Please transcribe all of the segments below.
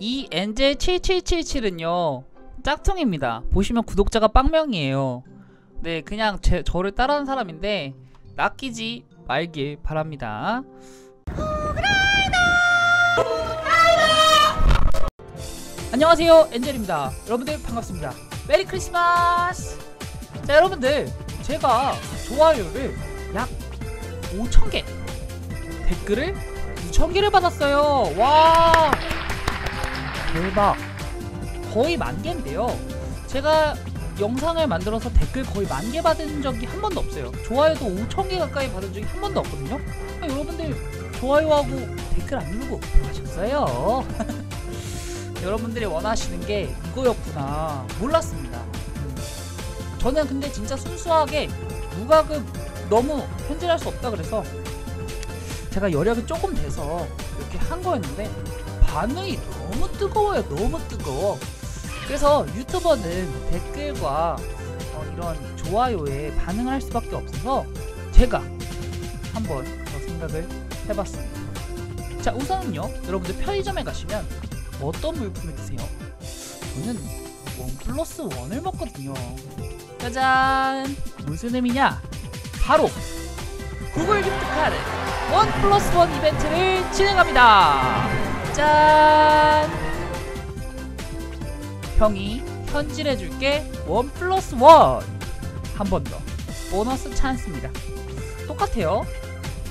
이 엔젤 7777은요 짝퉁입니다. 보시면 구독자가 빵명이에요. 네, 그냥 저를 따라하는 사람인데 낚이지 말길 바랍니다. 안녕하세요, 엔젤입니다. 여러분들 반갑습니다. 메리 크리스마스. 자, 여러분들, 제가 좋아요를 약 5,000개, 댓글을 2,000개를 받았어요. 와, 대박. 거의 만개인데요, 제가 영상을 만들어서 댓글 거의 만개 받은 적이 한 번도 없어요. 좋아요도 5,000개 가까이 받은 적이 한 번도 없거든요. 아, 여러분들 좋아요하고 댓글 안 누르고 하셨어요. 여러분들이 원하시는 게 이거였구나, 몰랐습니다. 저는 근데 진짜 순수하게 무과금 너무 현질할 수 없다 그래서 제가 여력이 조금 돼서 이렇게 한 거였는데 반응이 너무 뜨거워요. 너무 뜨거워. 그래서 유튜버는 댓글과 이런 좋아요에 반응을 할 수밖에 없어서 제가 한번 더 생각을 해봤습니다. 자, 우선은요, 여러분들 편의점에 가시면 어떤 물품을 드세요? 저는 원 플러스 원을 먹거든요. 짜잔! 무슨 의미냐? 바로 구글 기프트카드 원 플러스 원 이벤트를 진행합니다. 짠! 형이 현질해줄게 원 플러스 원! 한 번 더 보너스 찬스입니다. 똑같아요.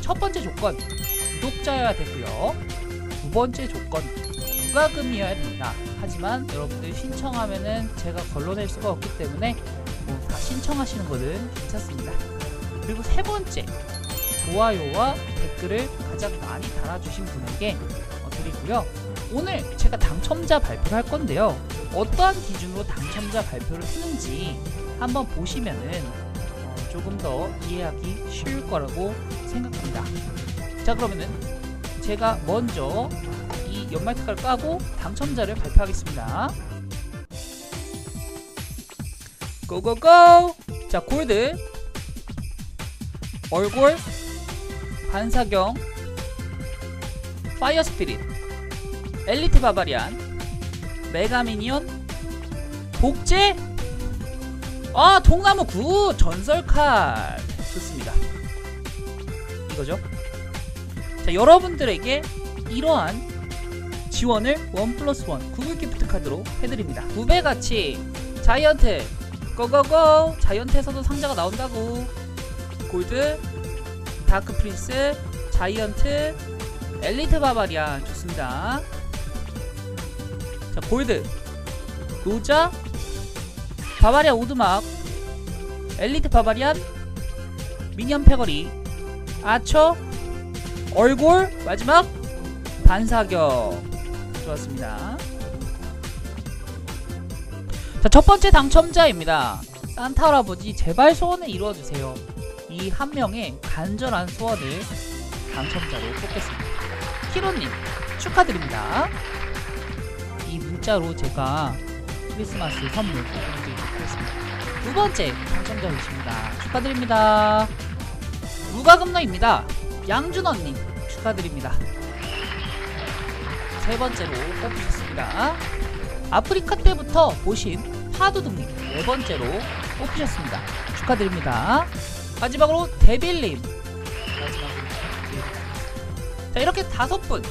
첫 번째 조건, 구독자여야 되고요. 두 번째 조건, 무과금이어야 된다. 하지만 여러분들 신청하면은 제가 걸러낼 수가 없기 때문에 뭐 다 신청하시는 거는 괜찮습니다. 그리고 세 번째, 좋아요와 댓글을 가장 많이 달아주신 분에게 드리고요. 오늘 제가 당첨자 발표를 할 건데요, 어떠한 기준으로 당첨자 발표를 했는지 한번 보시면은 조금 더 이해하기 쉬울 거라고 생각합니다. 자, 그러면은 제가 먼저 이 연말특가를 까고 당첨자를 발표하겠습니다. 고고고! 자, 골드, 얼굴, 반사경, 파이어스피릿, 엘리트 바바리안, 메가 미니언, 복제, 아, 동나무 구, 전설칼. 좋습니다. 이거죠. 자, 여러분들에게 이러한 지원을 원 플러스 원 구글 기프트 카드로 해드립니다. 9배 가치. 자이언트 고고고. 자이언트에서도 상자가 나온다고. 골드, 다크프린스, 자이언트, 엘리트 바바리안. 좋습니다. 자, 골드, 노자, 바바리안 오두막, 엘리트 바바리안, 미니언 패거리, 아처, 얼굴, 마지막 반사격. 좋았습니다. 자, 첫번째 당첨자입니다. 산타 할아버지, 제발 소원을 이루어주세요. 이 한 명의 간절한 소원을 당첨자로 뽑겠습니다. 키로님 축하드립니다. 이 문자로 제가 크리스마스 선물 드리겠습니다. 두번째 당첨자이십니다. 축하드립니다. 무과금러입니다. 양준원님 축하드립니다. 세 번째로 뽑히셨습니다. 아프리카 때부터 보신 파두등님 네 번째로 뽑히셨습니다. 축하드립니다. 마지막으로 데빌님. 자, 이렇게 5분.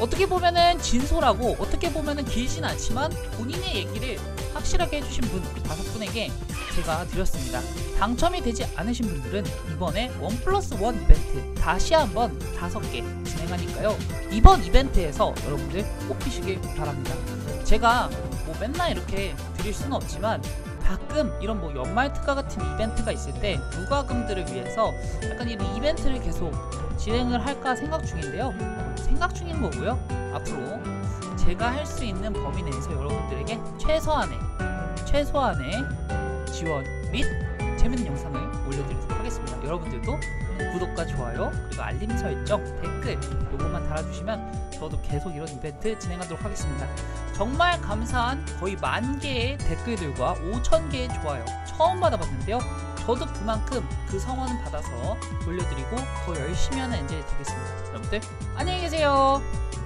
어떻게 보면은 진솔하고 어떻게 보면은 길진 않지만 본인의 얘기를 확실하게 해주신 분 5분에게 제가 드렸습니다. 당첨이 되지 않으신 분들은 이번에 원 플러스 원 이벤트 다시 한번 5개 진행하니까요, 이번 이벤트에서 여러분들 뽑히시길 바랍니다. 제가 뭐 맨날 이렇게 드릴 수는 없지만 가끔 이런 뭐 연말특가 같은 이벤트가 있을 때 무과금들을 위해서 약간 이런 이벤트를 계속 진행을 할까 생각 중인데요, 생각 중인 거고요. 앞으로 제가 할 수 있는 범위 내에서 여러분들에게 최소한의 지원 및 재밌는 영상을 올려드리도록 하겠습니다. 여러분들도 구독과 좋아요, 그리고 알림 설정, 댓글 요것만 달아주시면 저도 계속 이런 이벤트 진행하도록 하겠습니다. 정말 감사한 거의 10,000개의 댓글들과 5,000개의 좋아요 처음 받아봤는데요, 저도 그만큼 그 성원은 받아서 올려드리고 더 열심히 하는 엔젤이 되겠습니다. 여러분들 안녕히 계세요.